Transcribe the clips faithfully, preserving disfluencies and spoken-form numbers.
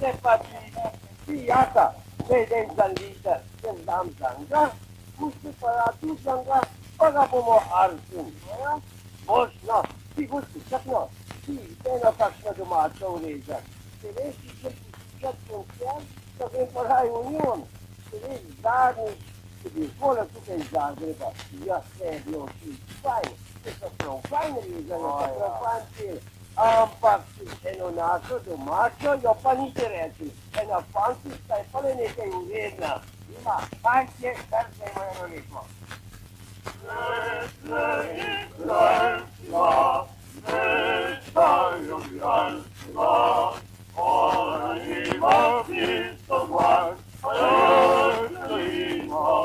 se pa ti jata, zdaj idem za liter, zdaj dam zanga, pusti pa da tu zanga, pa ga bomo arzum. Možno, ti gusti, čakno, ti eno kakšno domačo urežak. Te veš, če ti čak funkcijan, to vem pa daj v njom. Te veš, zadnjič, ki bi zvola tukaj iz Zagreba, jaz se je bilo šistaj, te so pravkajne rezane, te pravkajne. Ampak eno našo domačo, jo pa niti reči. Ena fantica je pa le nekaj uredna. Ima fantje, kar se ima eno lepo. Thank you.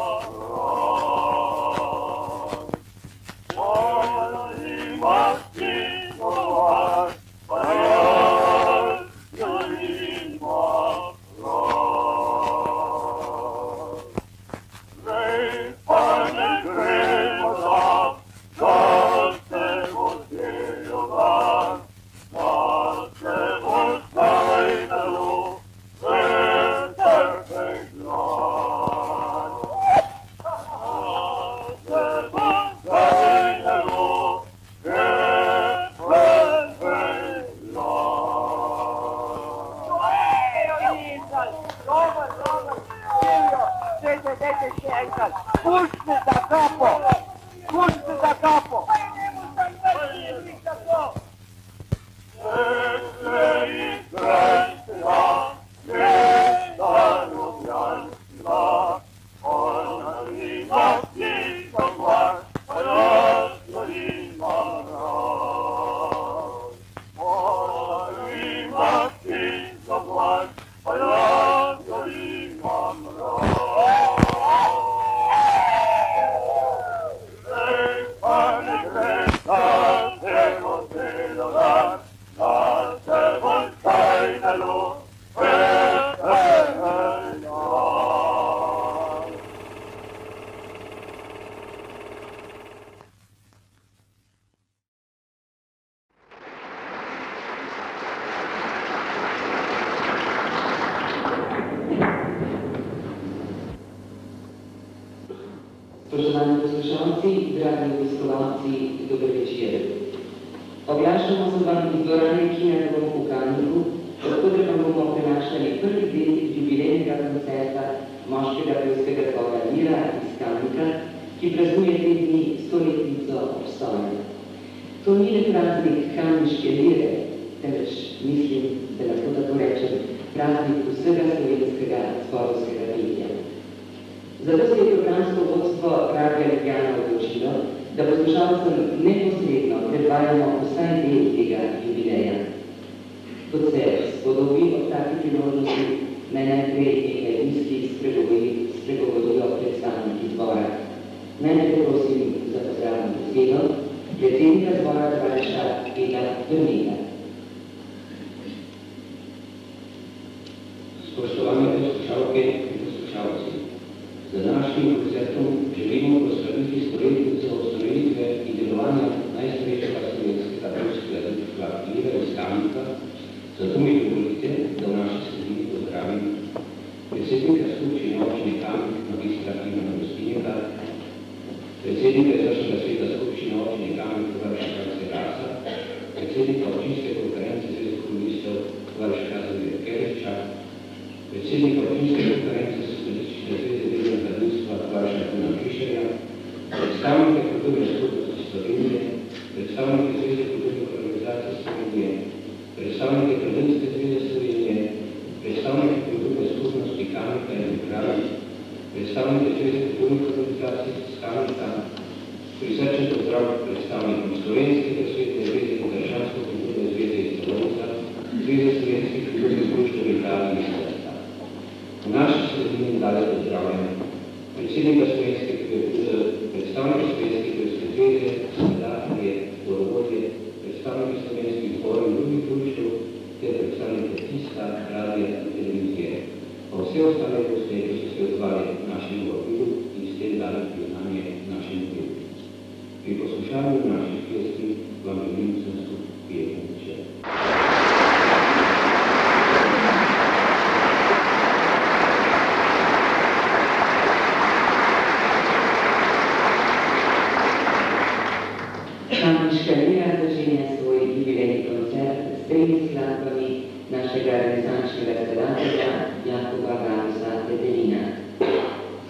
Kamniška Lira začenja svoj jubilejni koncert s tremi skladbami našega renesančnega skladatelja Jakoba Brausa Petelina.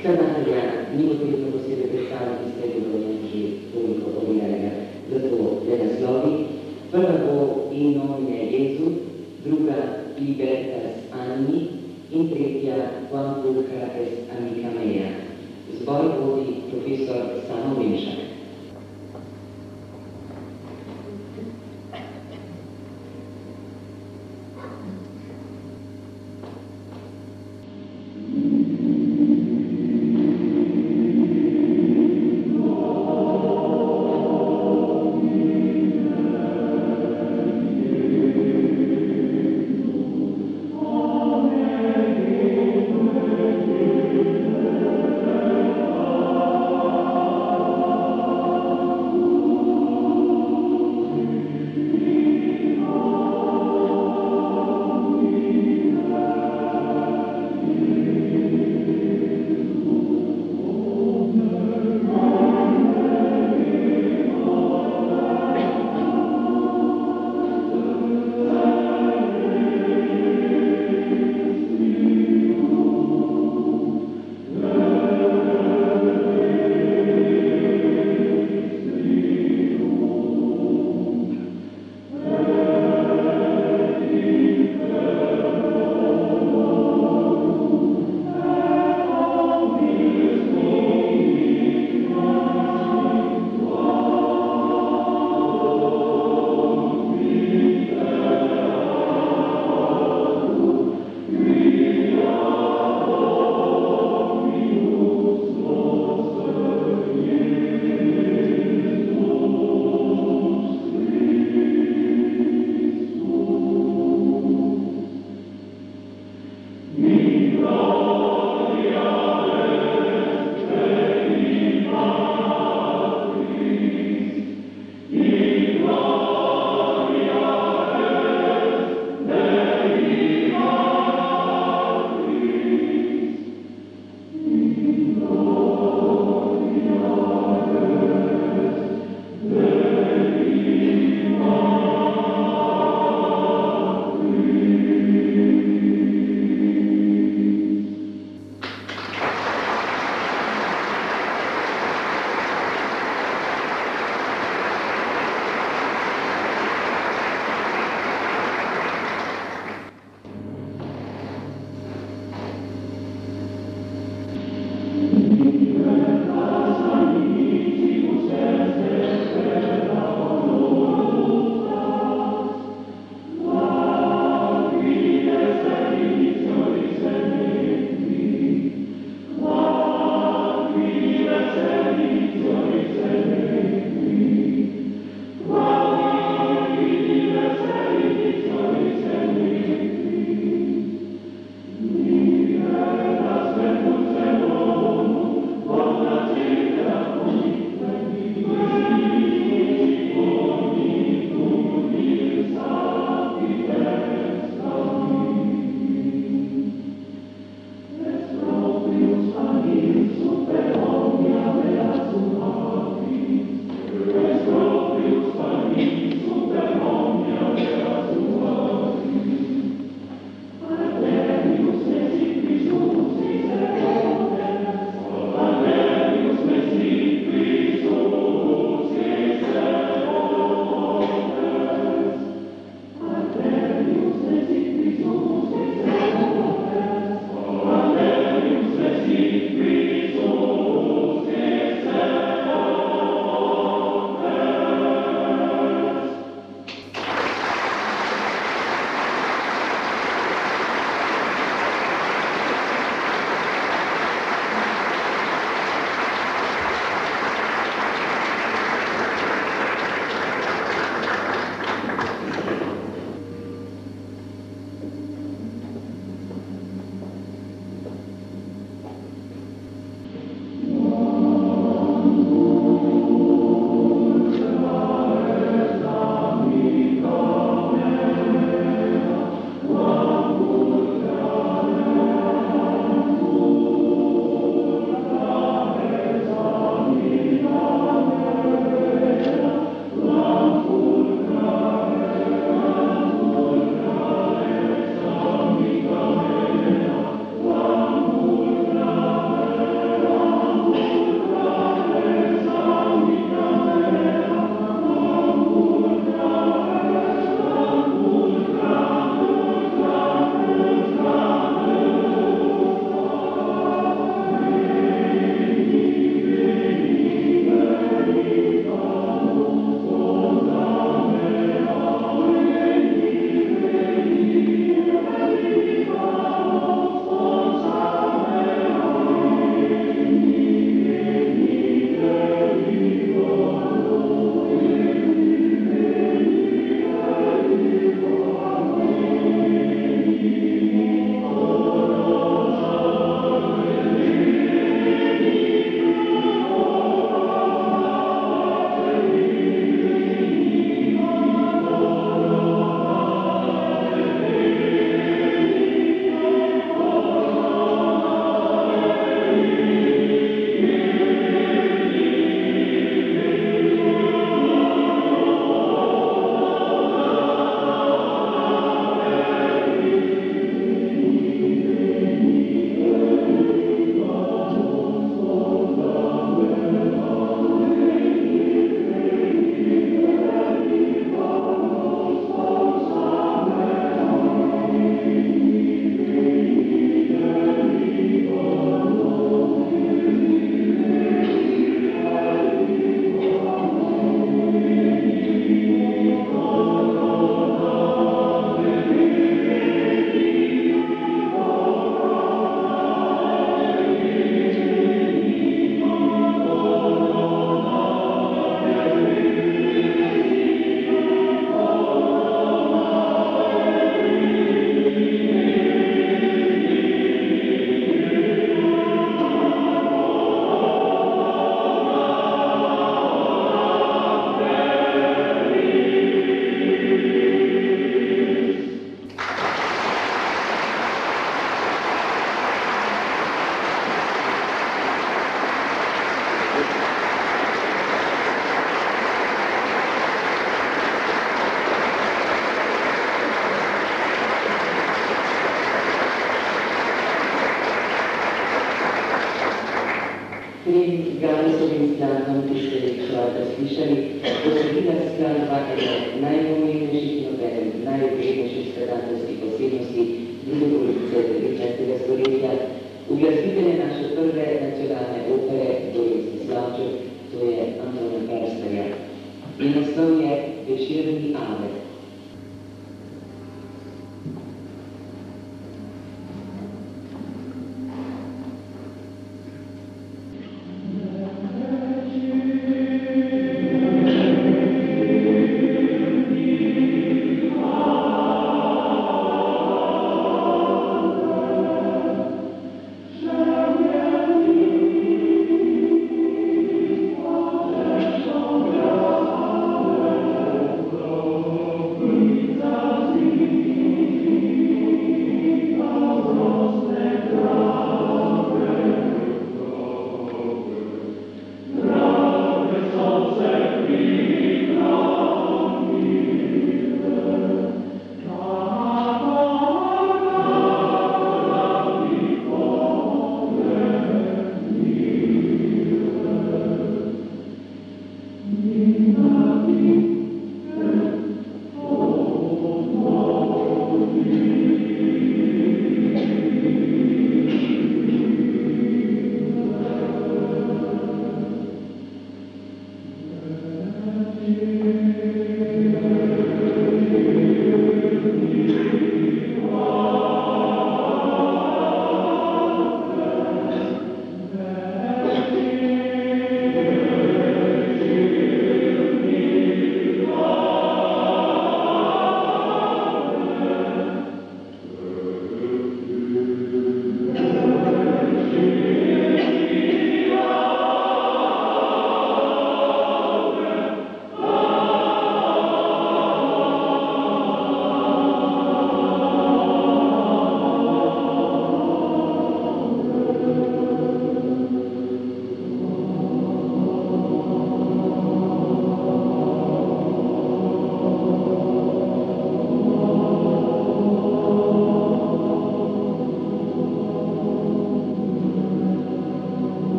Skladatelja ni potrebno posebej predstavljati s tej dogodniki publiko povijalega, zato le naslovi. Prva bo In nomine Jezu, druga Libertas Animi in tretja Quam pulcra est amica mea. Zbor vodi profesor Sama Vremšaka. dobro slišali, posodila skladba ena najpomembnejših in obenem najvrednejših skladanjskih posebnosti druge polovice devetnajstega stoletja, uglasitelje naše prve nacionalne opere, to je Slavček, to je Antona Perstarja. In naslov je Večerni Ave.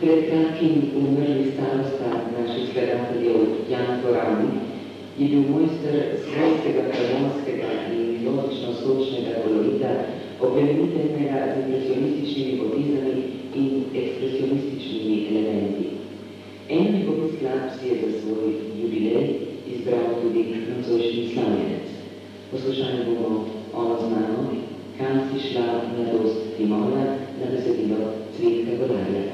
pred kratkim umrli starosta naših skladateljev Jan Goran je bil mojster svojskega karonskega in ironično sočnega kolorita, oplemenitenega z impresionističnimi potizami in ekspresionističnimi elementi. En njegov skladb si je za svoj jubilej izbral tudi nocojšnji slavljenec. Poslušali bomo ono znano, kam si šla mladost Timona na besedilo Cvetka Golarja.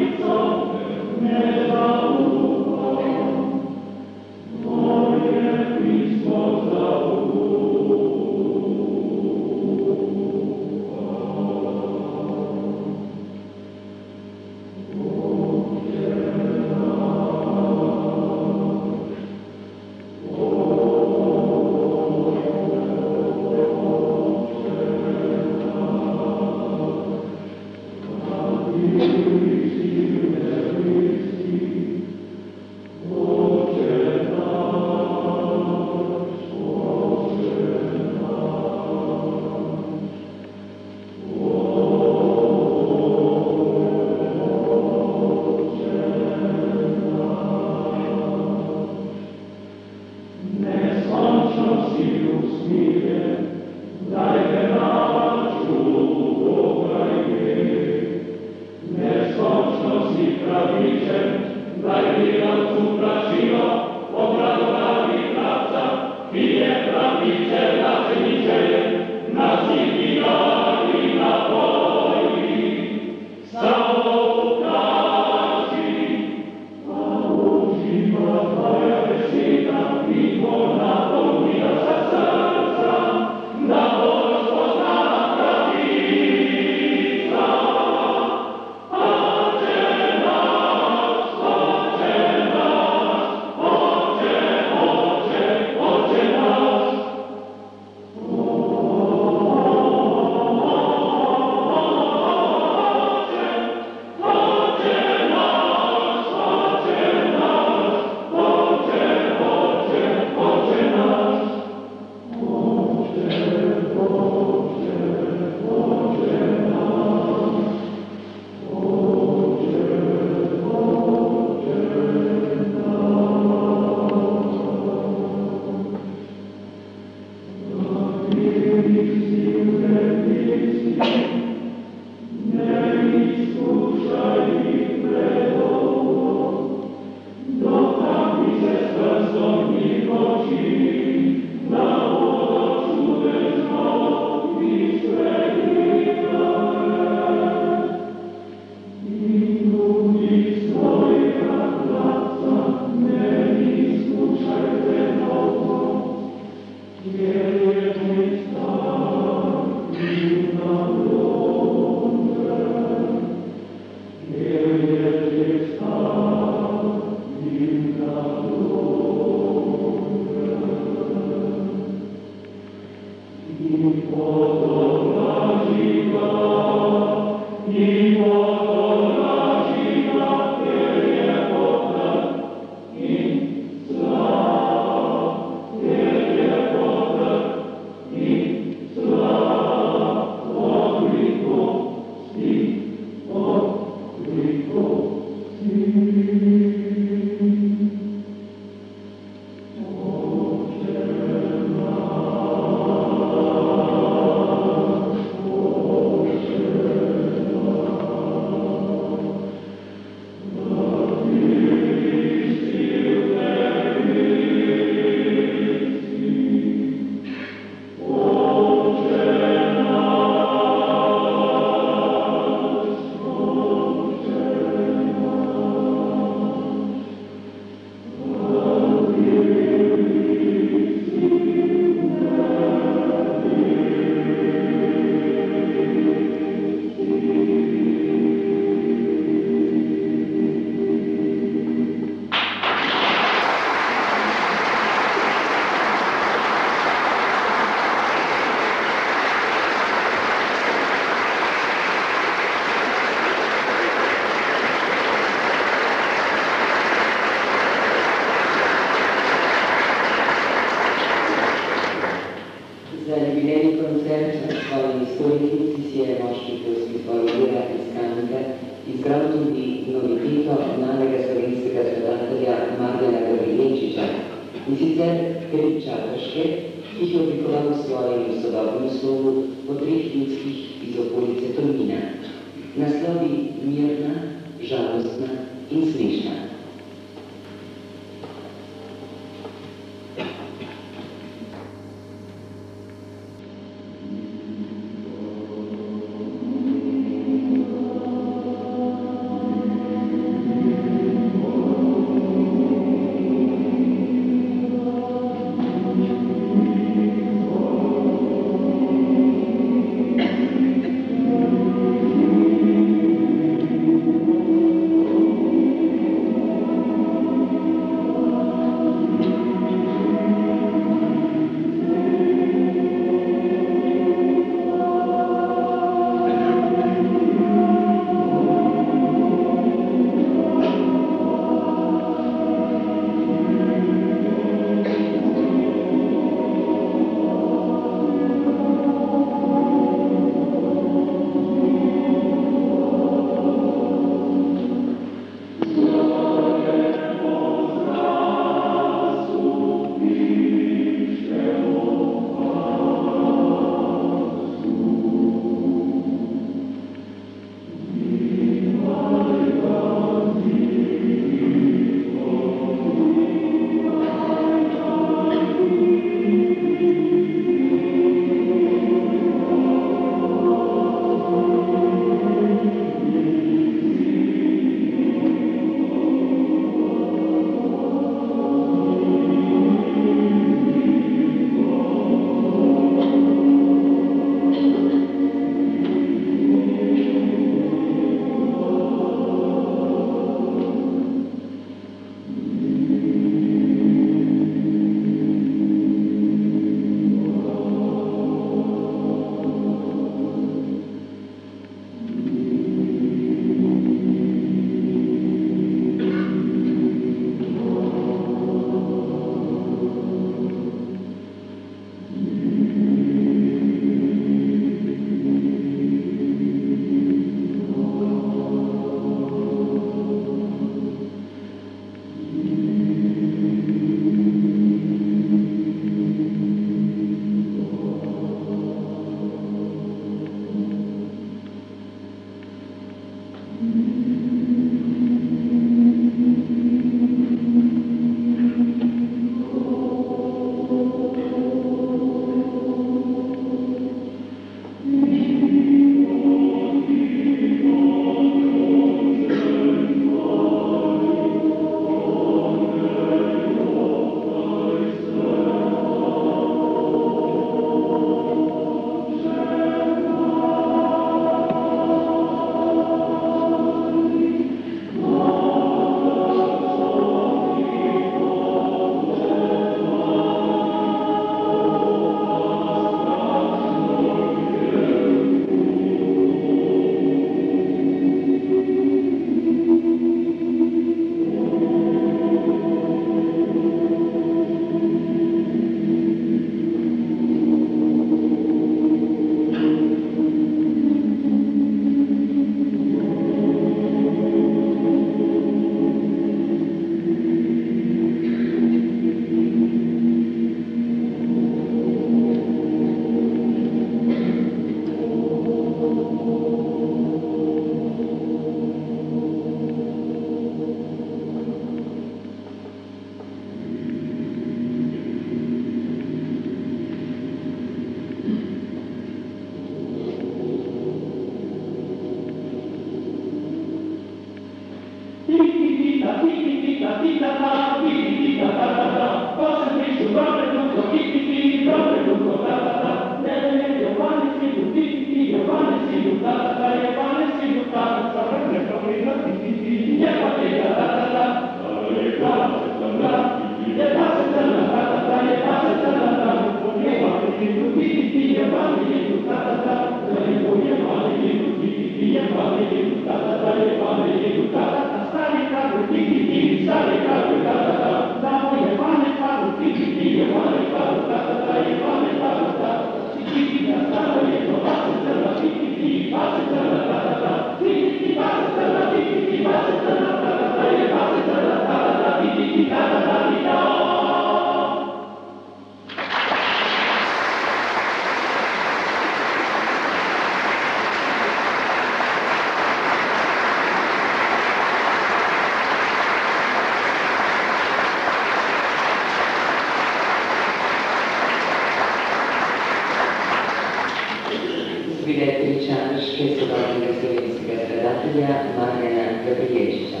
prijateljiča Švedskega slovenskega predatelja Marjana Gabrijeviča.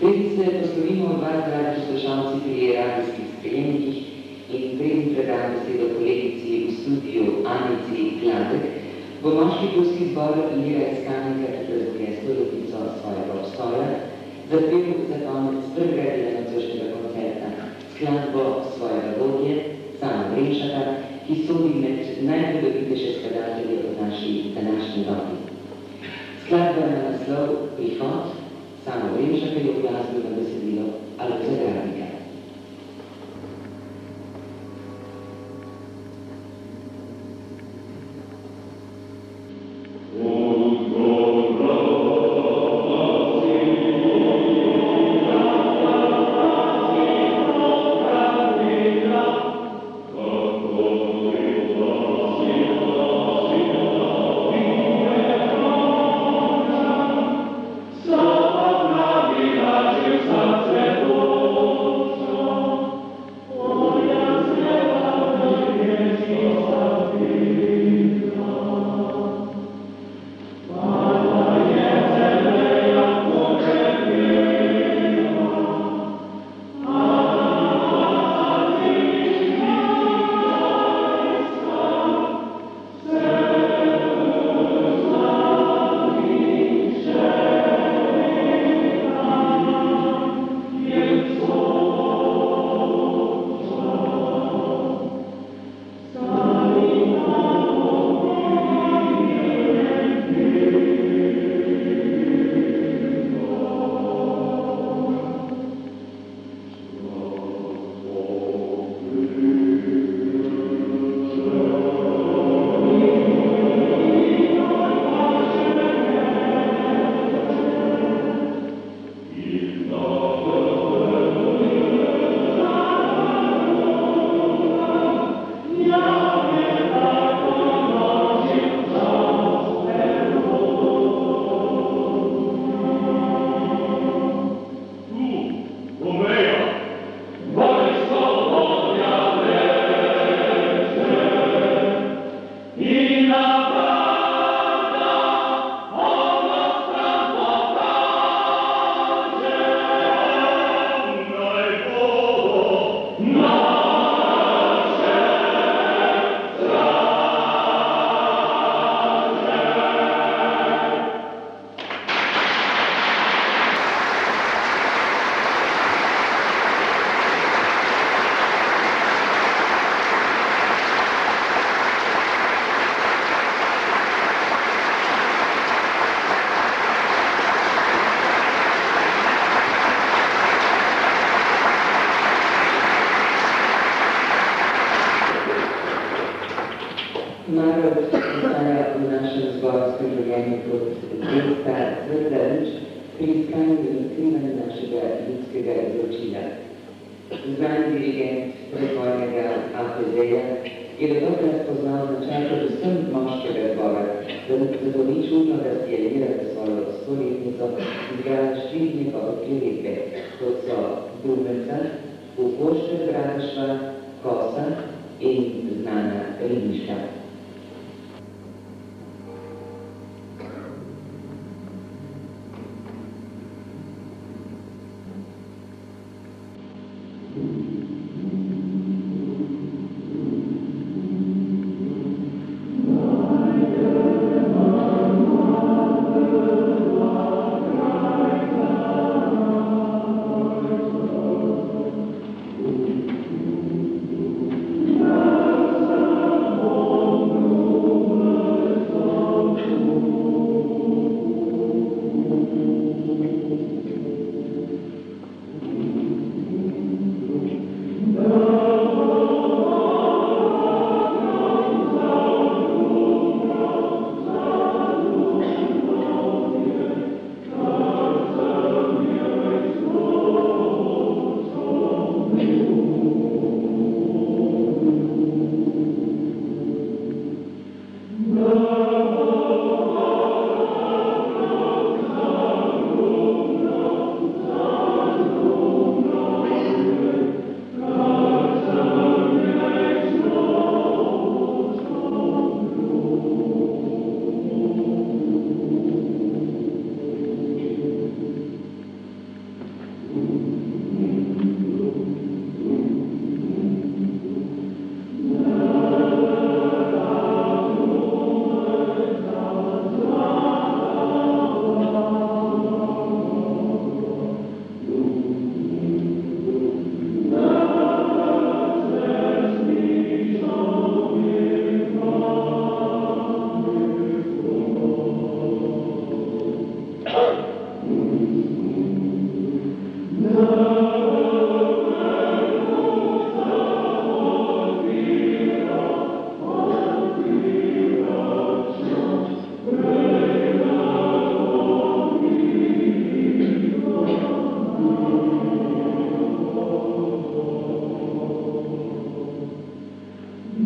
Preden se poslovimo od vas, dragi poslušalci, pri radijskih sprejemnikih in preden predam besedo kolegici v studiu Anici Klantek, bo moški pevski zbor Lira Kamnika, ki praznuje stoletnico svojega obstoja, zapel za konec prvega dela nocojšnjega koncerta skladbo svojega vodje, Sama Vremšaka, ki sodi med najpodobitejše skladatelje v naši današnji dobi. Skladba na naslov Prihod, Sama Vremšaka je oglasnila besedilo Alojza Gradnika.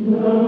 Oh,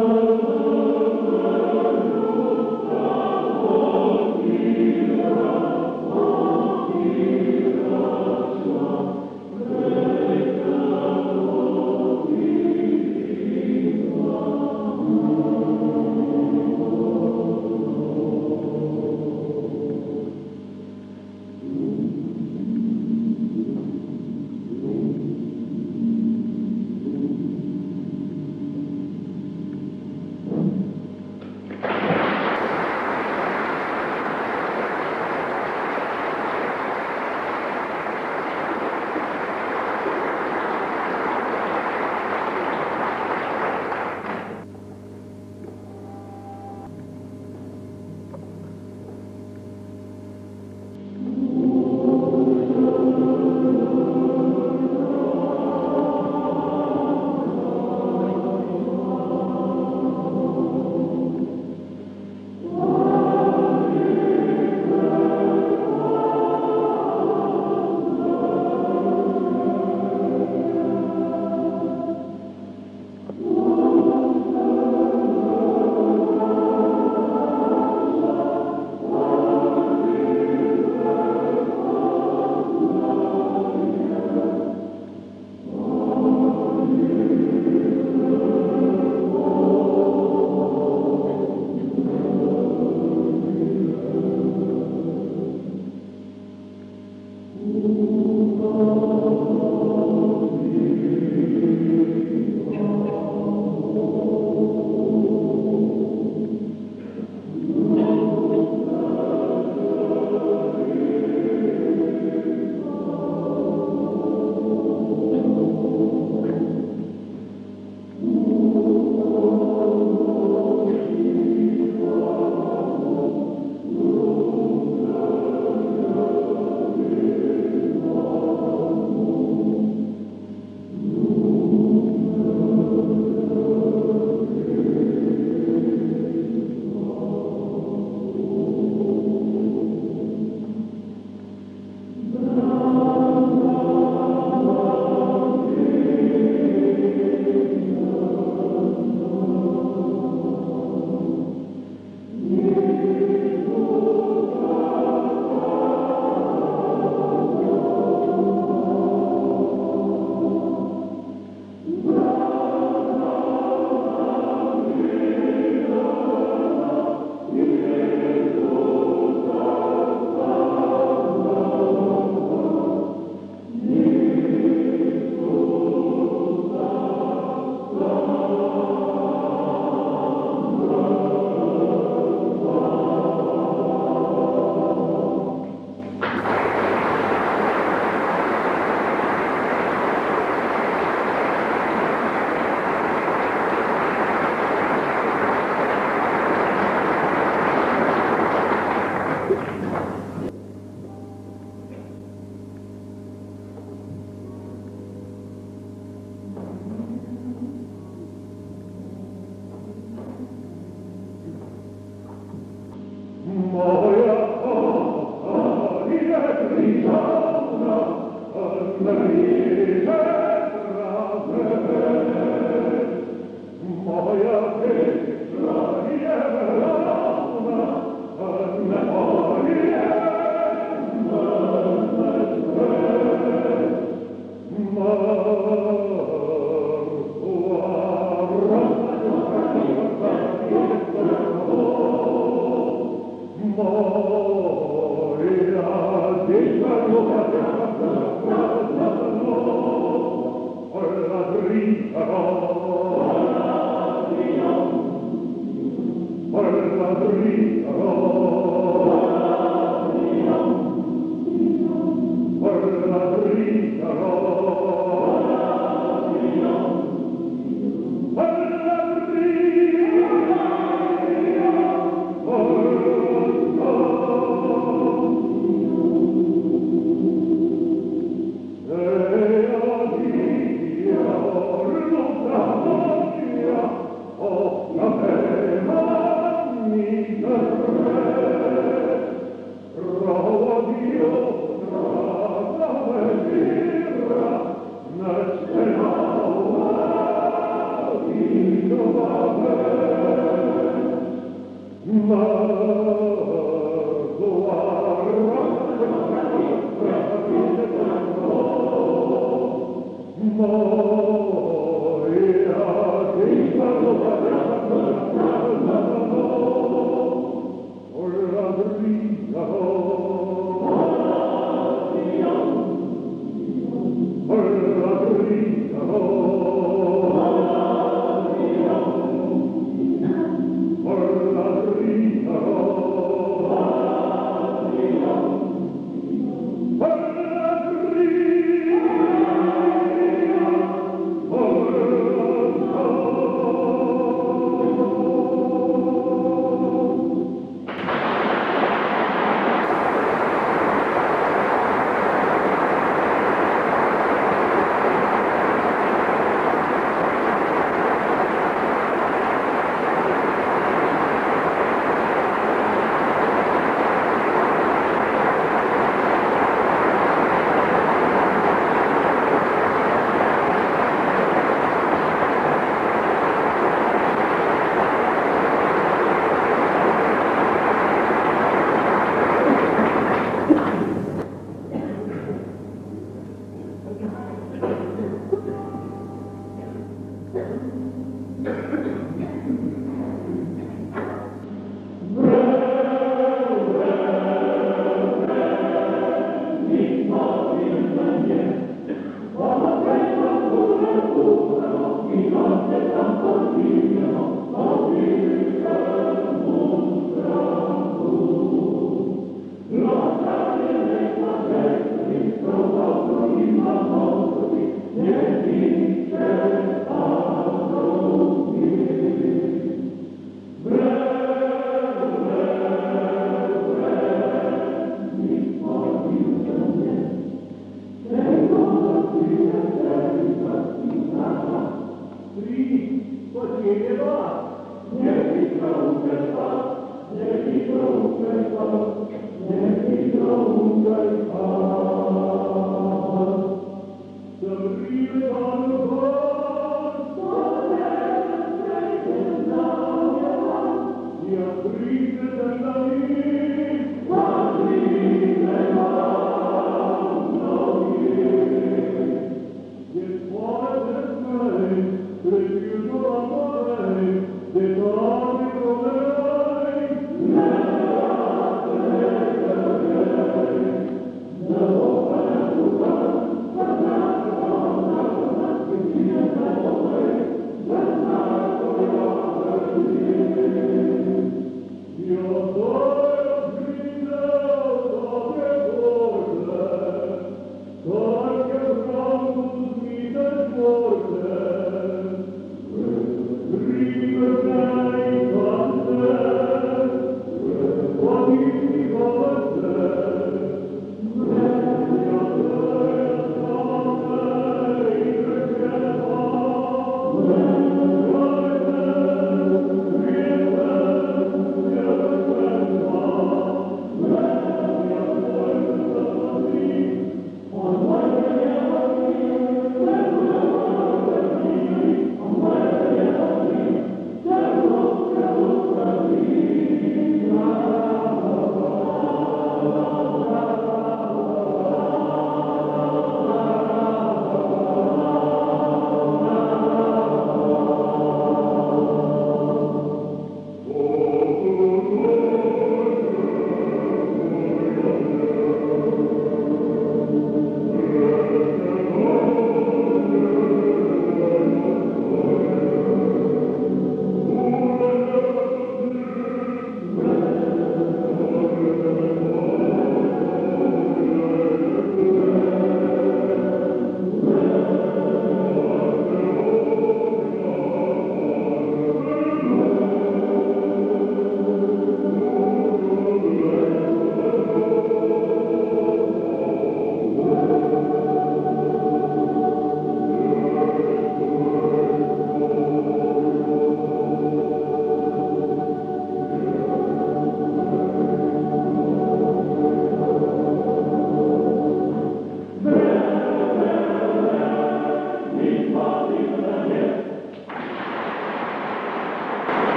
Amen.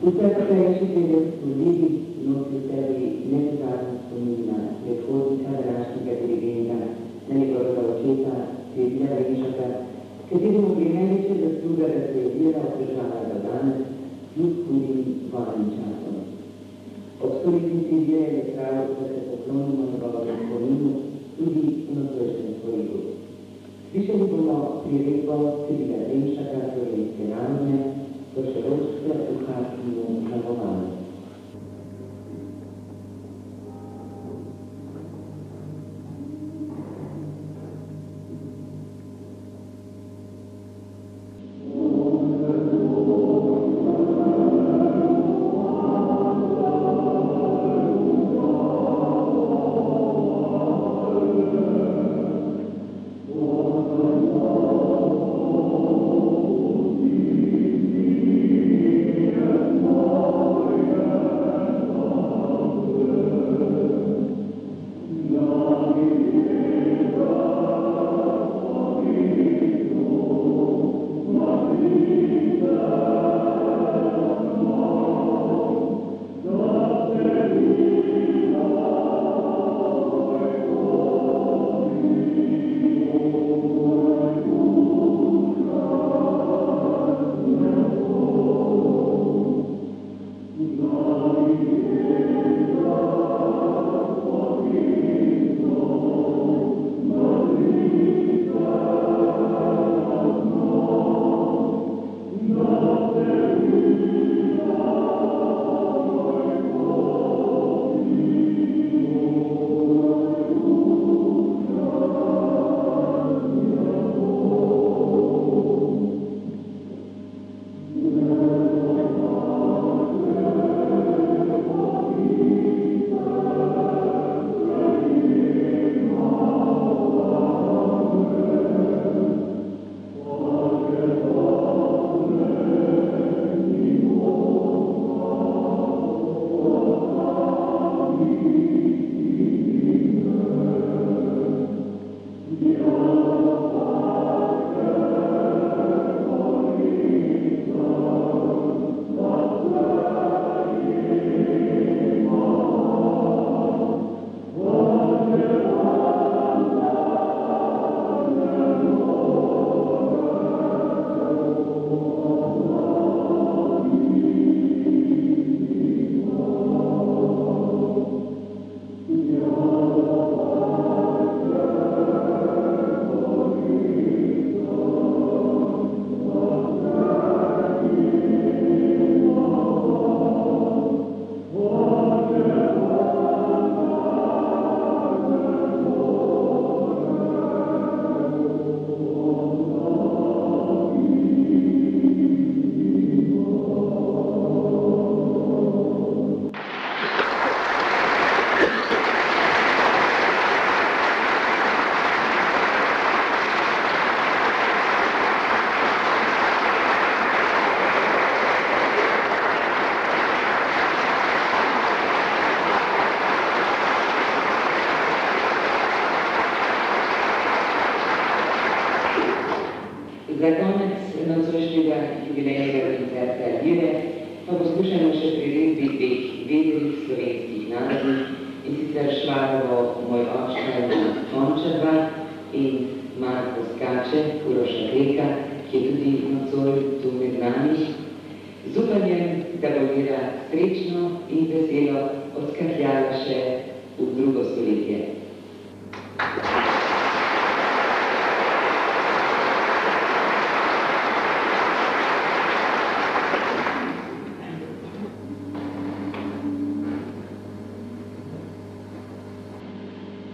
V preteklosti ljudi nosi v sebi nezadnje spominja predhodnika današnjega dirigenta, na njegovega očeta, Cirila, kateremu je največja zasluga, da se je Lira obdržala do danes, kljub hudim valnim časom. Ob stoletnici Lire je prav, da se poklonimo njegovemu spominu tudi v nocojšnjem svojih. Slišali bomo priredbo Cirila Vremšaka, slovenske narodne, Vršerovske v Kamniku na Vomanu.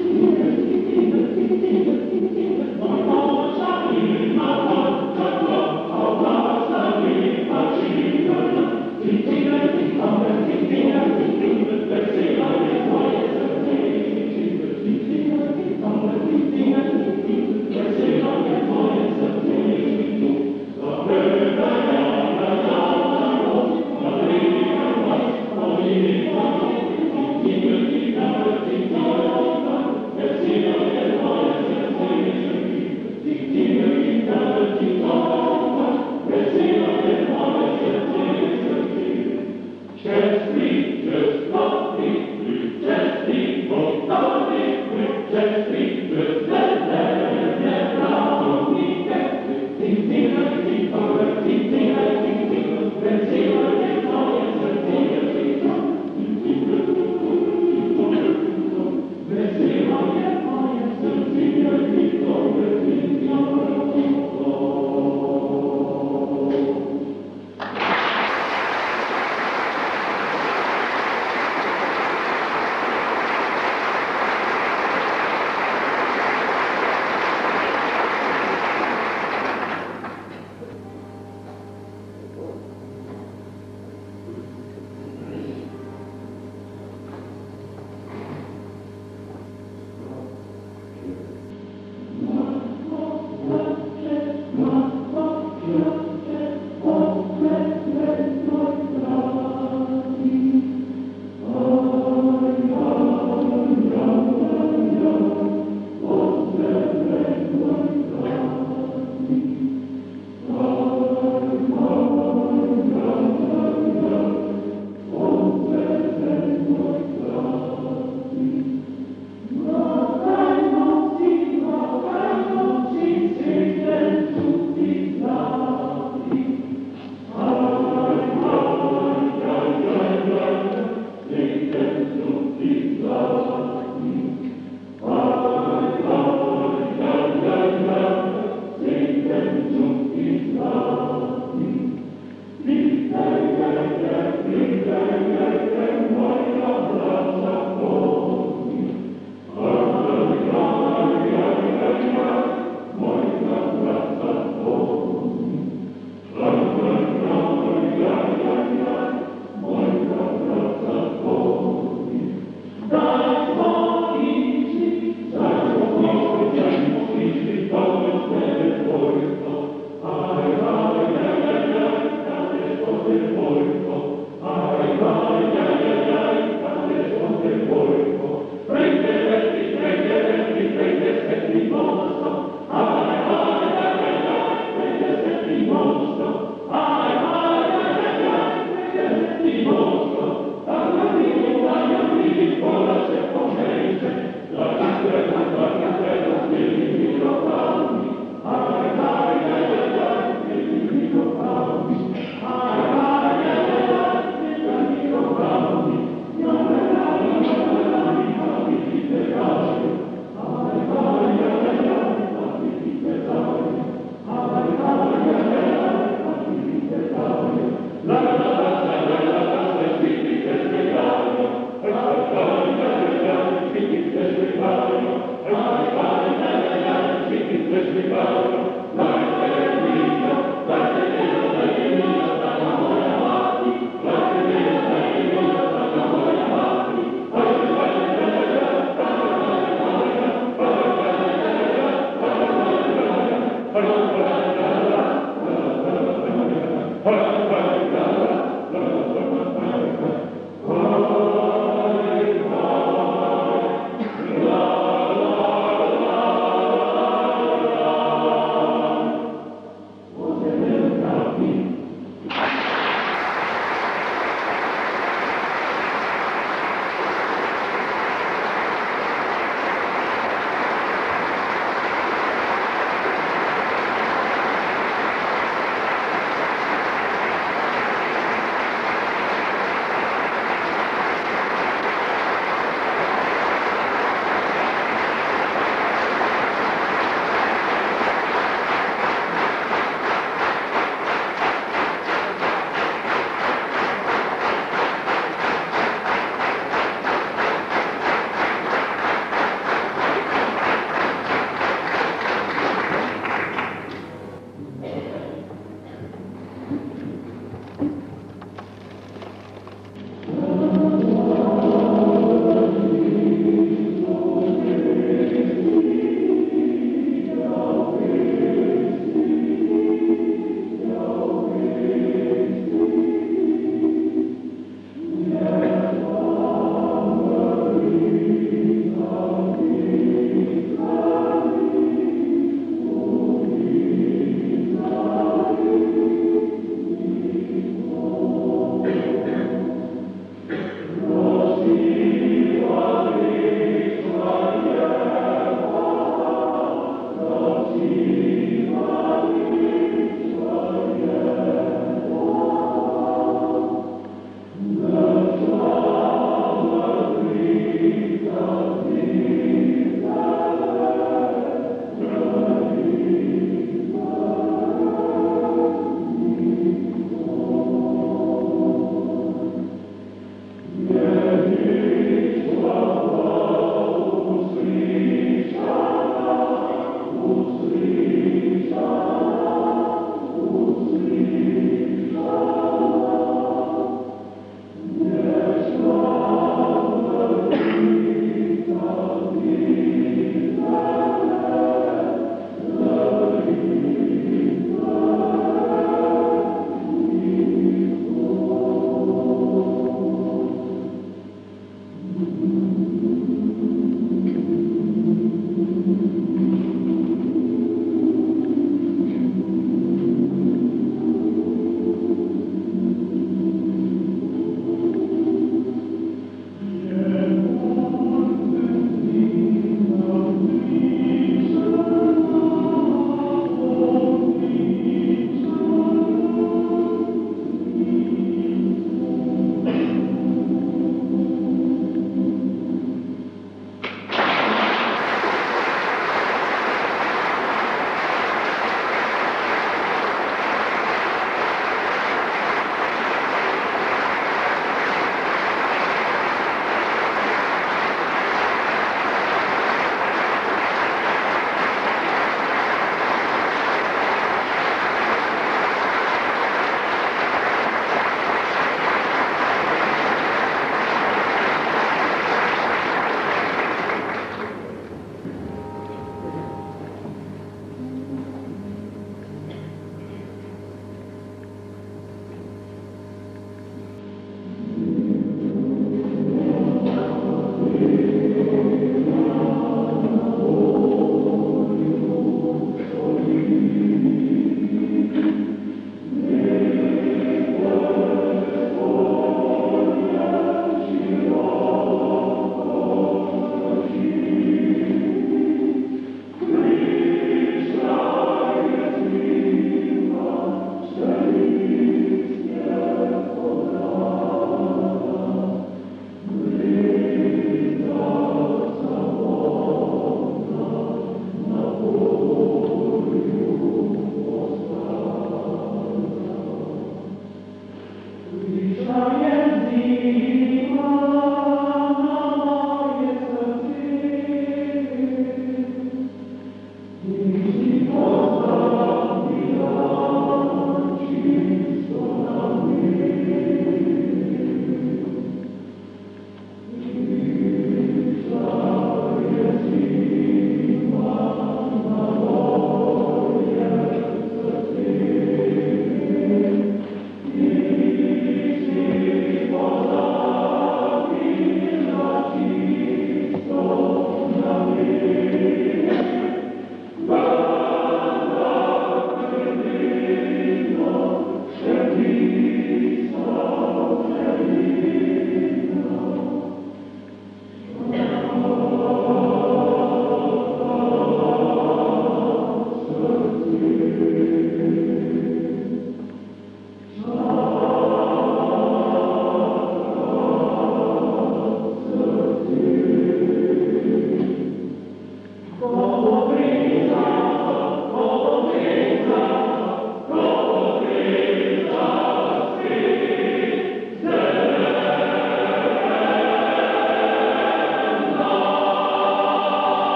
Thank you.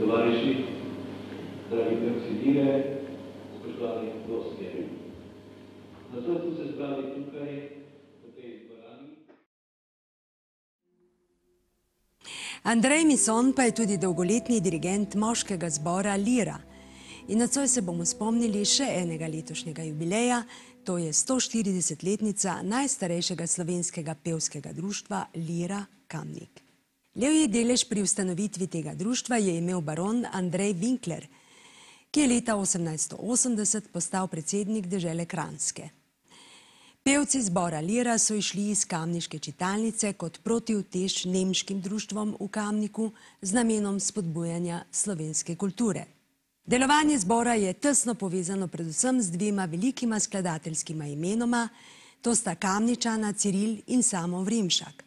in tovariši, dragi presidile, spoštovani gostje. Zato smo se zbrali tukaj, v tej dvorani. Andrej Mison pa je tudi dolgoletni dirigent moškega zbora Lira. In nocoj se bomo spomnili še enega letošnjega jubileja, to je stoštiridesetletnica najstarejšega slovenskega pevskega društva Lira Kamnik. Levji delež pri ustanovitvi tega društva je imel baron Andrej Vinkler, ki je leta osemnajststo osemdeset postal predsednik dežele Kranjske. Pevci zbora Lira so išli iz kamniške čitalnice kot protivtež nemškim društvom v Kamniku z namenom spodbujanja slovenske kulture. Delovanje zbora je tesno povezano predvsem z dvema velikima skladateljskima imenoma, to sta Kamničana Ciril in Samo Vremšak.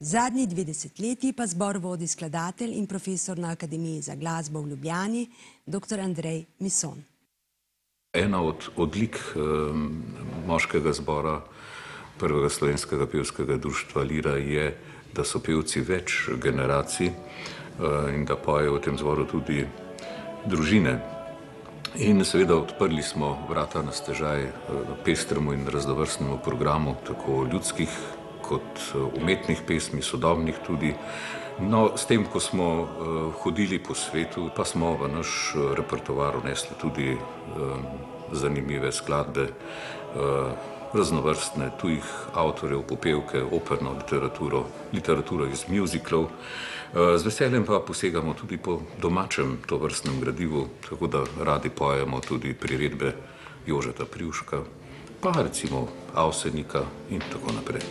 Zadnji dve desetletji pa zbor vodi skladatelj in profesor na Akademiji za glasbo v Ljubljani, doktor Andrej Mison. Ena od odlik moškega zbora prvega slovenskega pevskega društva Lira je, da so pevci več generacij in da pojejo v tem zboru tudi družine. In seveda odprli smo vrata na stežaj pestremu in raznovrstnemu programu, tako ljudskih kot umetnih pesmi, sodobnih tudi. No, s tem, ko smo hodili po svetu, pa smo v naš repertoar vnesli tudi zanimive skladbe, raznovrstne tujih avtorjev, popevke, operno literaturo, literaturo iz muziklov. Z veseljem pa posegamo tudi po domačem tovrstnem gradivu, tako da radi pojemo tudi priredbe Jožeta Privška, pa recimo Avsenika in tako naprej.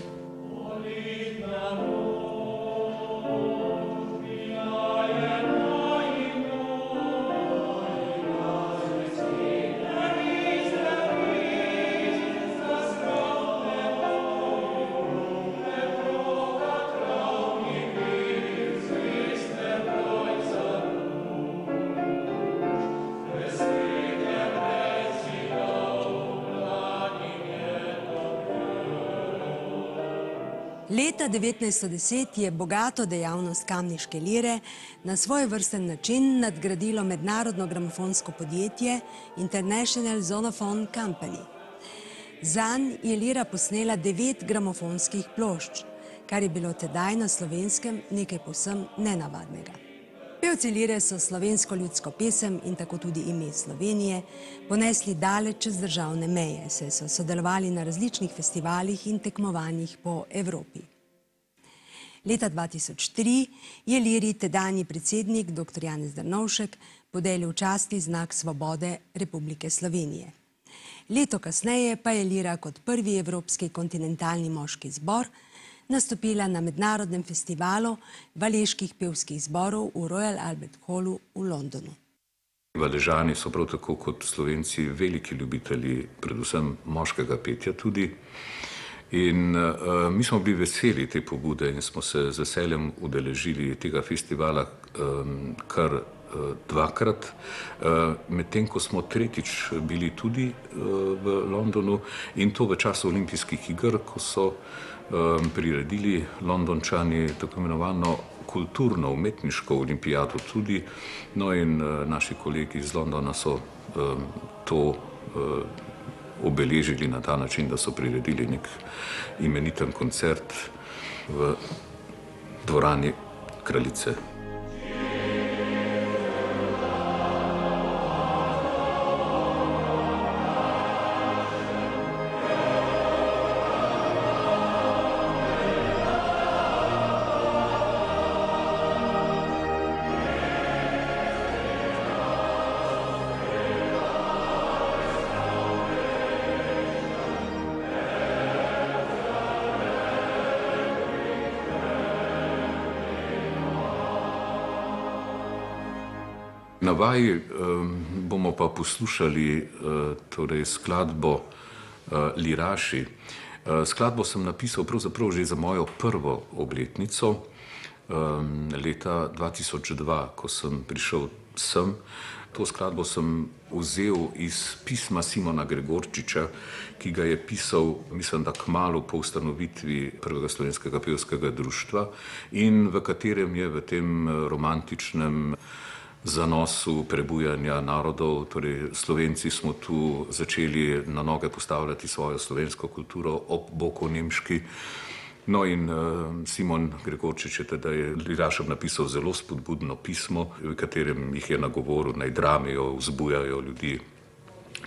Leta devetnajststo deset je bogato dejavnost kamniške Lire na svojevrsten način nadgradilo mednarodno gramofonsko podjetje International Zonophone Company. Zanj je Lira posnela devet gramofonskih plošč, kar je bilo tedaj na slovenskem nekaj povsem nenavadnega. Pevci Lire so slovensko ljudsko pesem in tako tudi ime Slovenije ponesli daleč čez državne meje, saj so sodelovali na različnih festivalih in tekmovanjih po Evropi. Leta dva tisoč tri je Liri tedanji predsednik doktor Janez Drnovšek podelil častni znak svobode Republike Slovenije. Leto kasneje pa je Lira kot prvi evropski kontinentalni moški zbor nastopila na mednarodnem festivalu valeških pevskih zborov v Royal Albert Hallu v Londonu. Valežani so prav tako kot Slovenci veliki ljubitelji, predvsem moškega petja tudi. In uh, mi smo bili veseli te pobude in smo se z veseljem udeležili tega festivala um, kar uh, dvakrat. Uh, Medtem ko smo tretjič bili tudi uh, v Londonu in to v času olimpijskih igr, ko so priredili Londončani tako imenovano kulturno-umetniško olimpijado tudi. No in naši kolegi iz Londona so to obeležili na ta način, da so priredili nek imeniten koncert v dvorani Kraljice. Na vaji bomo pa poslušali torej skladbo Liraši. Skladbo sem napisal pravzaprav že za mojo prvo obletnico leta dva tisoč dva, ko sem prišel sem. To skladbo sem vzel iz pisma Simona Gregorčiča, ki ga je pisal, mislim, da kmalu po ustanovitvi prvega slovenskega pevskega društva in v katerem je v tem romantičnem zanosu prebujanja narodov. Torej, Slovenci smo tu začeli na noge postavljati svojo slovensko kulturo ob boku nemški. No in uh, Simon Gregorčič je teda je Lirašem napisal zelo spodbudno pismo, v katerem jih je nagovoril, naj dramijo, vzbujajo ljudi,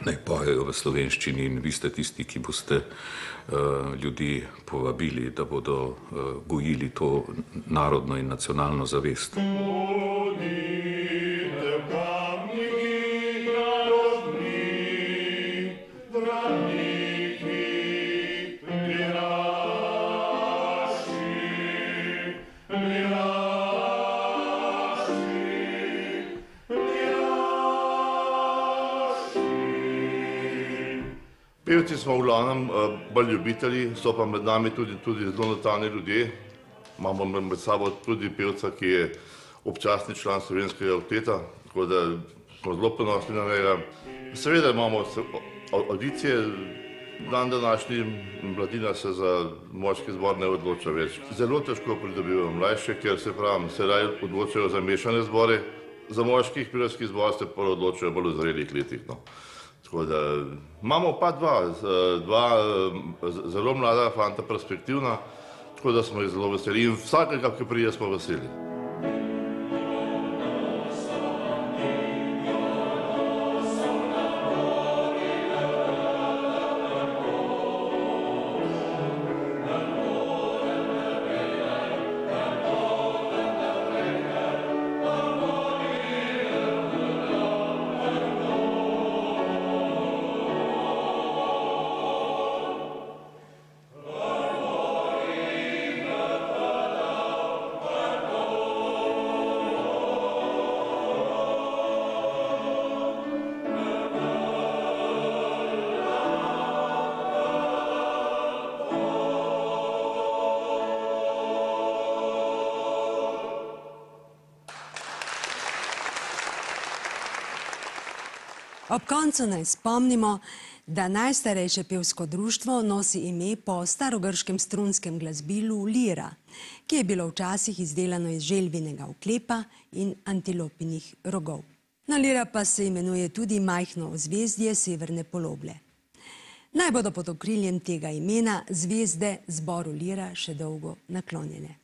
naj pojejo v slovenščini, in vi ste tisti, ki boste uh, ljudi povabili, da bodo uh, gojili to narodno in nacionalno zavest. Pevci smo v glavnem bolj ljubitelji, so pa med nami tudi, tudi zelo natalni ljudje. Imamo med sabo tudi pevca, ki je občasni član Slovenskega okteta, tako da smo zelo ponosni na njega. Seveda imamo audicije, dan današnji mladina se za moški zbor ne odloča več. Zelo težko pridobivajo mlajše, ker se pravim, se raje odločajo za mešane zbore. Za moških pevskih zbor se pa odločajo bolj v zrelih letih. No. Tako da imamo pa dva, dva zelo mlada fanta, perspektivna, tako da smo jih zelo veseli in vsakega, ki prije, smo veseli. Ob koncu naj spomnimo, da najstarejše pevsko društvo nosi ime po starogrškem strunskem glasbilu lira, ki je bilo včasih izdelano iz želvinega oklepa in antilopinih rogov. Na lira pa se imenuje tudi majhno ozvezdje severne poloble. Naj bodo pod okriljem tega imena zvezde zboru lira še dolgo naklonjene.